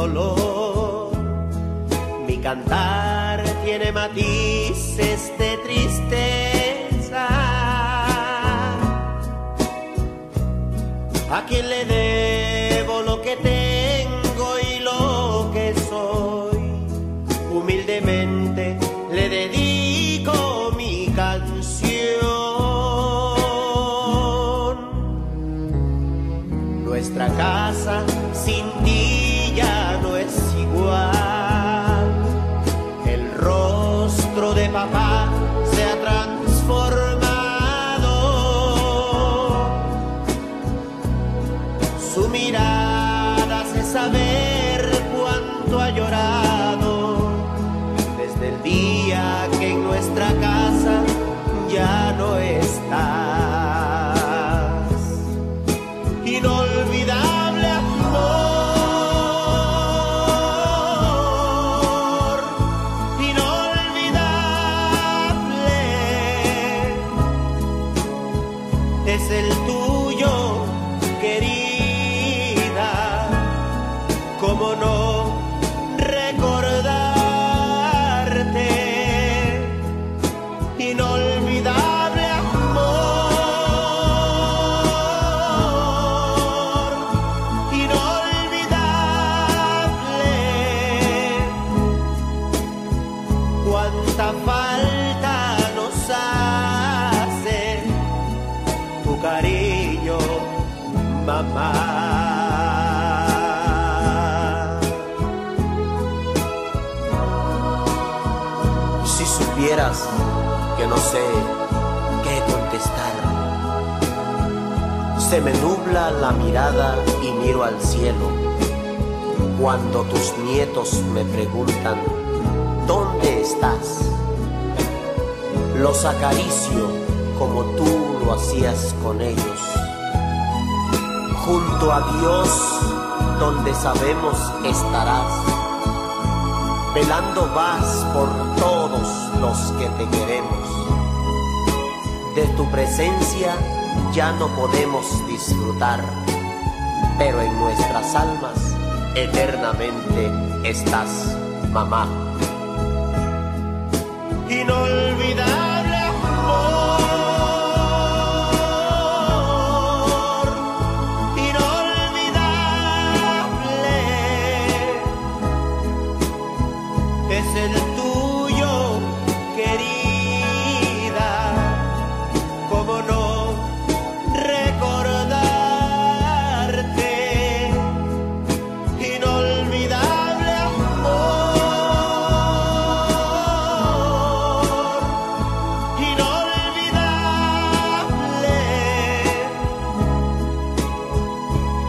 dolor. Mi cantar tiene matices de tristeza. ¿A quién le debo lo que tengo y lo que soy? Humildemente le dedico mi canción. Nuestra casa sin ti ya no es igual. El rostro de papá se ha transformado. Su mirada hace saber cuánto ha llorado desde el día que en nuestra casa ya no estás. Inolvidable amor. Es el tuyo, querida, cómo no recordarte, inolvidable amor, inolvidable, cuánta falta nos hace tu cariño, mamá. Si supieras que no sé qué contestar, se me nubla la mirada y miro al cielo. Cuando tus nietos me preguntan ¿dónde estás?, los acaricio como tú lo hacías con ellos. Junto a Dios, donde sabemos estarás, velando vas por todos los que te queremos. De tu presencia ya no podemos disfrutar, pero en nuestras almas eternamente estás, mamá. Inolvidable. Es el tuyo, querida, cómo no recordarte, inolvidable amor, inolvidable,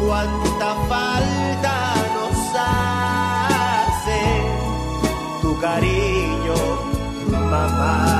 cuánta falta nos hace cariño, mamá.